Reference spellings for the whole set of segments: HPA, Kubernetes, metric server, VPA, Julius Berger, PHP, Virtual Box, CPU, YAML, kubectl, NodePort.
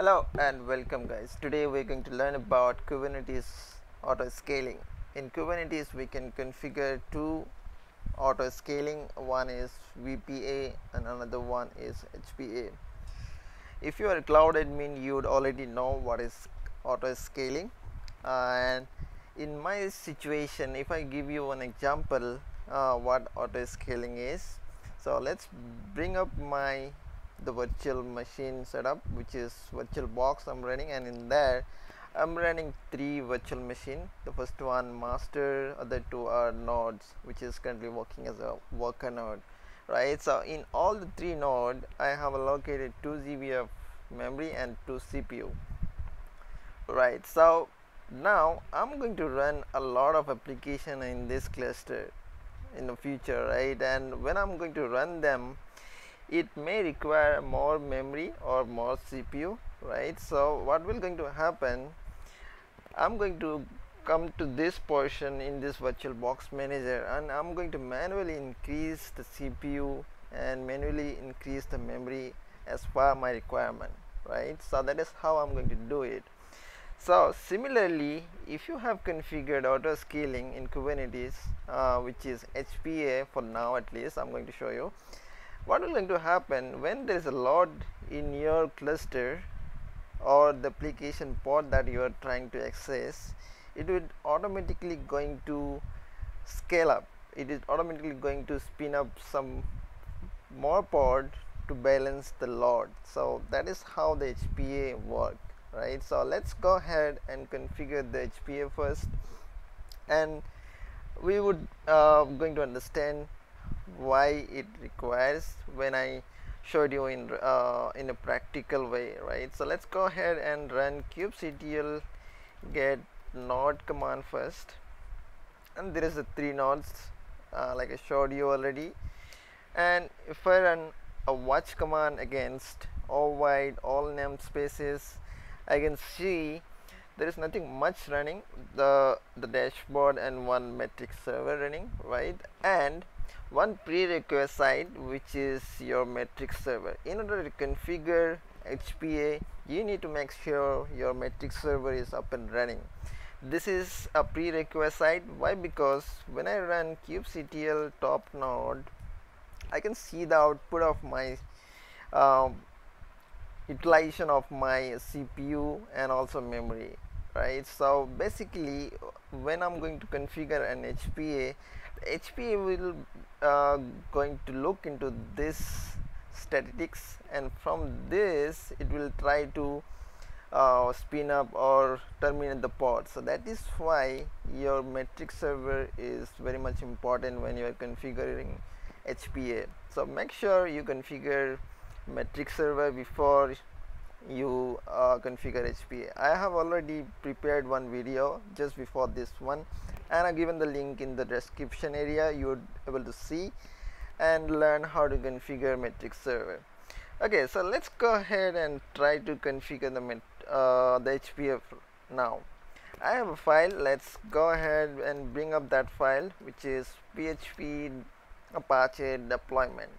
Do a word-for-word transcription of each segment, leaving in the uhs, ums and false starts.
Hello and welcome guys. Today we're going to learn about Kubernetes auto scaling. In Kubernetes we can configure two auto scaling. One is V P A and another one is H P A. If you are a cloud admin, you would already know what is auto scaling. Uh, and in my situation, if I give you an example uh, what auto scaling is, so let's bring up my the virtual machine setup, which is virtual box I'm running, and in there I'm running three virtual machine. The first one master, other two are nodes, which is currently working as a worker node, right? So in all the three node I have allocated two gigabytes of memory and two C P U, right? So now I'm going to run a lot of application in this cluster in the future, right? And when I'm going to run them, it may require more memory or more C P U, right? So what will going to happen, I'm going to come to this portion in this virtual box manager, and I'm going to manually increase the C P U and manually increase the memory as per my requirement, right? So that is how I'm going to do it. So similarly, if you have configured auto scaling in Kubernetes, uh, which is H P A for now at least, I'm going to show you what is going to happen. When there is a load in your cluster or the application pod that you are trying to access, it will automatically going to scale up. It is automatically going to spin up some more pod to balance the load. So that is how the H P A works, right? So let's go ahead and configure the H P A first, and we would uh, going to understand why it requires when I showed you in uh, in a practical way, right? So let's go ahead and run kubectl get node command first, and there is a three nodes uh, like I showed you already. And if I run a watch command against all wide all namespaces, I can see there is nothing much running, the the dashboard and one metric server running, right? And one prerequisite, which is your metric server. In order to configure H P A, you need to make sure your metric server is up and running. This is a prerequisite. Why? Because when I run kubectl top node, I can see the output of my uh, utilization of my C P U and also memory, right? So basically when I'm going to configure an H P A, H P A will uh, going to look into this statistics, and from this it will try to uh, spin up or terminate the pod. So that is why your metric server is very much important when you are configuring H P A. So make sure you configure metric server before you uh, configure H P A. I have already prepared one video just before this one, and I've given the link in the description area. You would be able to see and learn how to configure metric server. Okay, so let's go ahead and try to configure the met, uh, the H P A now. I have a file. Let's go ahead and bring up that file, which is P H P Apache deployment.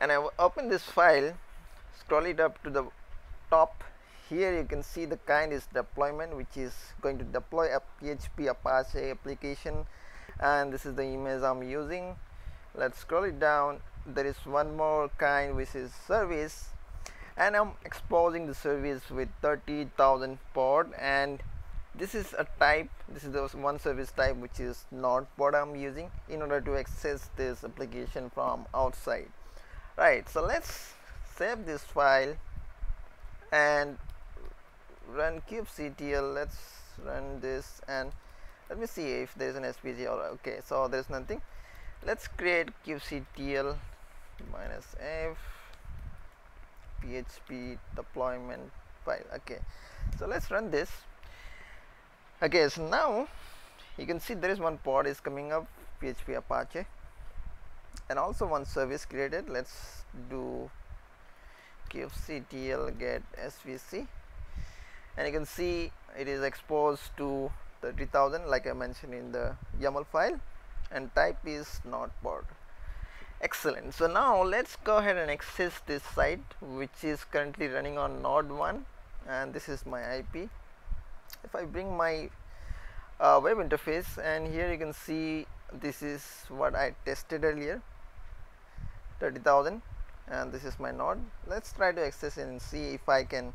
And I will open this file, scroll it up to the top. Here you can see the kind is deployment, which is going to deploy a P H P Apache application, and this is the image I'm using. Let's scroll it down. There is one more kind, which is service, and I'm exposing the service with thirty thousand port, and this is a type, this is the one service type, which is NodePort I'm using in order to access this application from outside. Right, so let's save this file and run kubectl. Let's run this and let me see if there's an S V G or okay, so there's nothing. Let's create kubectl minus f P H P deployment file. Okay, so let's run this. Okay, so now you can see there is one pod is coming up, P H P Apache, and also one service created. Let's do kubectl get S V C, and you can see it is exposed to thirty thousand like I mentioned in the YAML file, and type is NodePort. Excellent. So now let's go ahead and access this site, which is currently running on node one, and this is my I P. If I bring my uh, web interface, and here you can see this is what I tested earlier, thirty thousand, and this is my node. Let's try to access it and see if I can.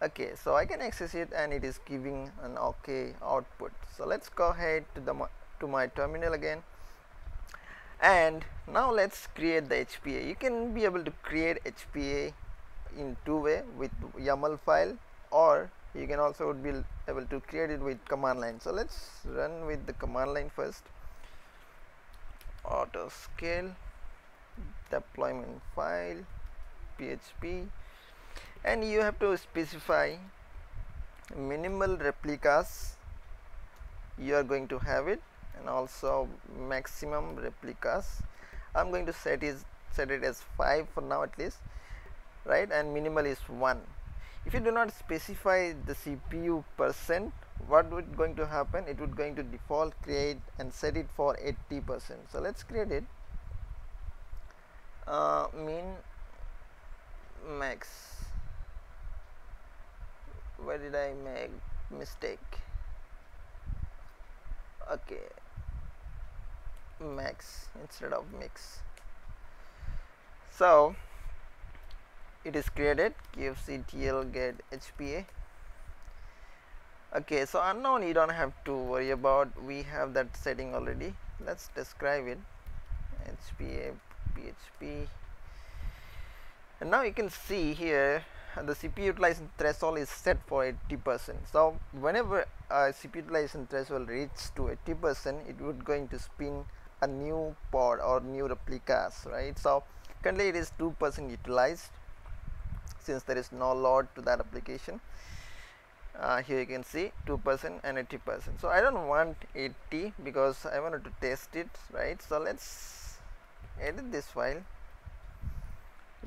Okay, so I can access it, and it is giving an okay output. So let's go ahead to the to my terminal again, and now let's create the H P A. You can be able to create H P A in two way, with YAML file, or you can also be able to create it with command line. So let's run with the command line first. Auto scale deployment file P H P, and you have to specify minimal replicas you are going to have it, and also maximum replicas. I'm going to set is set it as five for now at least, right? And minimal is one. If you do not specify the C P U percent, what would going to happen? It would going to default create and set it for eighty percent. So let's create it. Uh, min max. Where did I make mistake? Okay, max instead of mix. So it is created. kubectl get H P A. Okay, so unknown you don't have to worry about, we have that setting already. Let's describe it. H P A P H P, and now you can see here the C P U utilization threshold is set for eighty percent. So whenever uh, C P U utilization threshold reaches to eighty percent, it would going to spin a new pod or new replicas, right? So currently it is two percent utilized, since there is no load to that application. Uh, here you can see two percent and eighty percent. So I don't want eighty because I wanted to test it, right? So let's edit this file,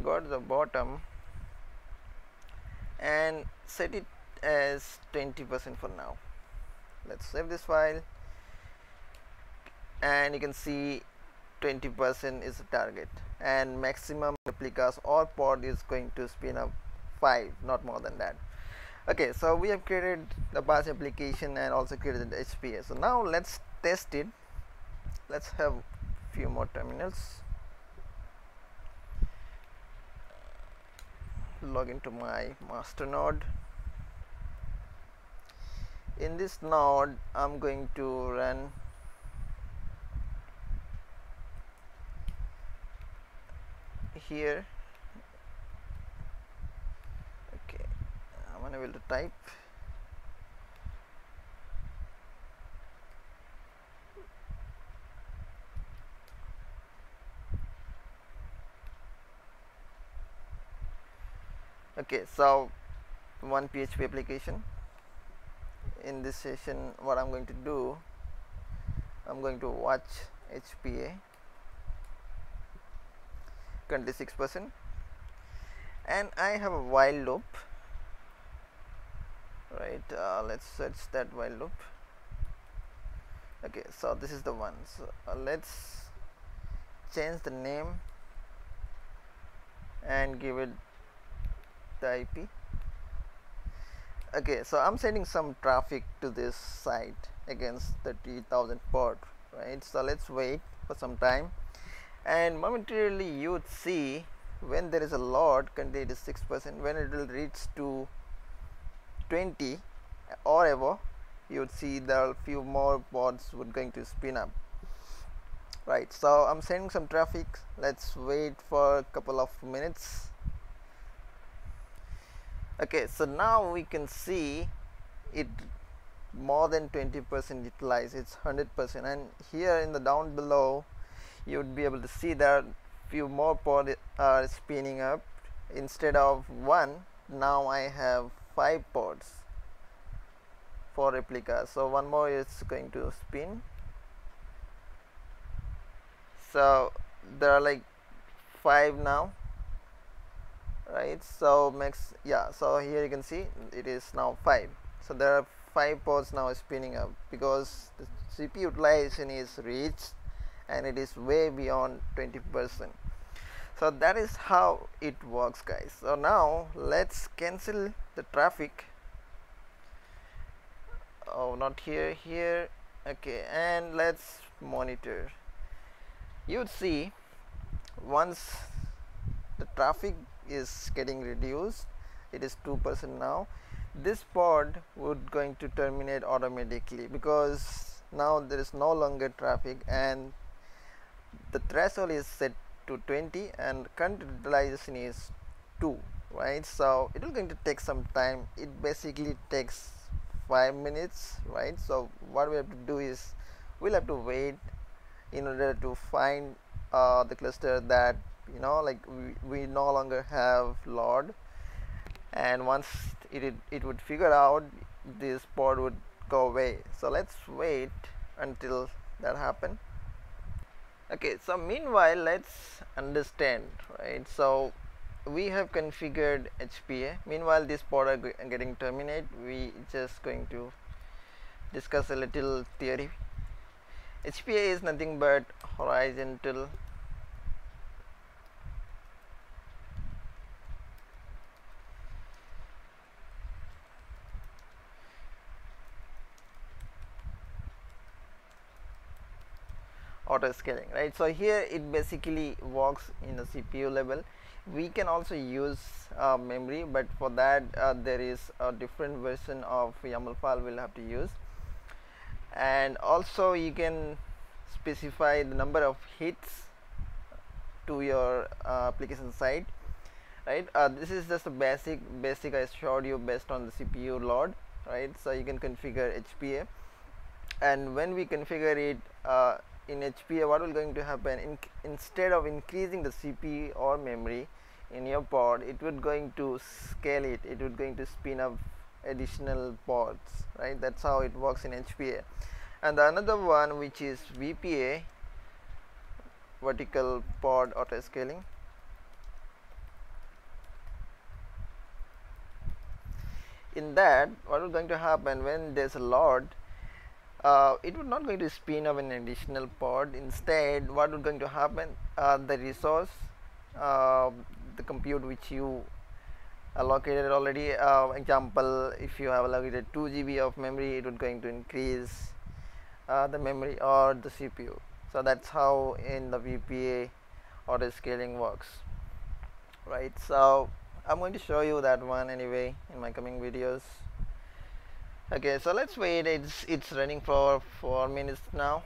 go to the bottom and set it as twenty percent for now. Let's save this file, and you can see twenty percent is the target, and maximum replicas or pod is going to spin up five, not more than that. Okay, so we have created the batch application and also created the H P A. So now let's test it. Let's have few more terminals. Log into my master node. In this node, I'm going to run here. Okay, I'm unable to type. Okay, so one P H P application. In this session, what I'm going to do, I'm going to watch H P A, currently six percent, and I have a while loop, right? Uh, let's search that while loop. Okay, so this is the one. So uh, let's change the name and give it the I P. Okay, so I'm sending some traffic to this site against thirty thousand port, right? So let's wait for some time, and momentarily you would see when there is a load, currently it is six percent, when it will reach to twenty or above, you would see there are few more pods would going to spin up, right? So I'm sending some traffic. Let's wait for a couple of minutes. Okay, so now we can see it more than twenty percent utilized, it's one hundred percent, and here in the down below you would be able to see that few more pods are spinning up. Instead of one, now I have five pods, four replicas, so one more is going to spin. So there are like five now, right? So max, yeah, so here you can see it is now five. So there are five pods now spinning up because the C P U utilization is reached and it is way beyond twenty percent. So that is how it works, guys. So now let's cancel the traffic. Oh, not here, here. Okay, and let's monitor. You'd see once the traffic is getting reduced, it is two percent now, this pod would going to terminate automatically, because now there is no longer traffic and the threshold is set to twenty and current utilization is two, right? So it will going to take some time. It basically takes five minutes, right? So what we have to do is we'll have to wait in order to find uh, the cluster that, you know, like we, we no longer have L O D, and once it, it it would figure out, this pod would go away. So let's wait until that happen. Okay, so meanwhile let's understand, right? So we have configured H P A. Meanwhile this pod are getting terminated. We just going to discuss a little theory. H P A is nothing but horizontal auto scaling, right? So here it basically works in the C P U level. We can also use uh, memory, but for that uh, there is a different version of YAML file we'll have to use. And also you can specify the number of hits to your uh, application side, right? Uh, this is just a basic basic I showed you based on the C P U load, right? So you can configure H P A, and when we configure it uh, in H P A, what will going to happen, in, instead of increasing the C P U or memory in your pod, it would going to scale it, it would going to spin up additional pods, right? That's how it works in H P A. And the another one, which is V P A, vertical pod auto scaling, in that what is going to happen, when there's a load, uh, it would not going to spin up an additional pod. Instead what is going to happen, uh, the resource, uh, the compute which you allocated already, uh, example, if you have allocated two G B of memory, it would going to increase uh, the memory or the C P U. So that's how in the V P A auto scaling works, right? So I'm going to show you that one anyway in my coming videos. Okay, so let's wait. It's it's running for four minutes now,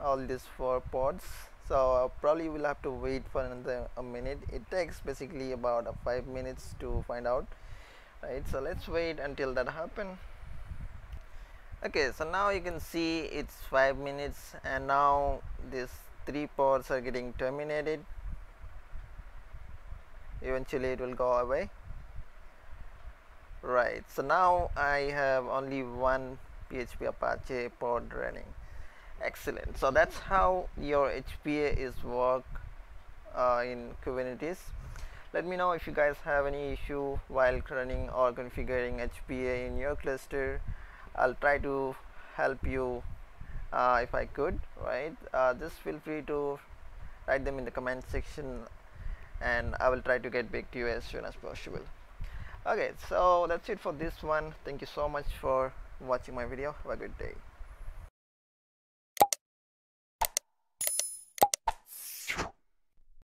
all these four pods. So probably we'll have to wait for another a minute. It takes basically about uh, five minutes to find out, right? So let's wait until that happen. Okay, so now you can see it's five minutes and now these three pods are getting terminated. Eventually it will go away, right? So now I have only one P H P Apache pod running. Excellent. So that's how your H P A is work uh, in Kubernetes. Let me know if you guys have any issue while running or configuring H P A in your cluster. I'll try to help you uh, if I could, right? Uh, just feel free to write them in the comment section and I will try to get back to you as soon as possible. Okay, so that's it for this one. Thank you so much for watching my video. Have a good day.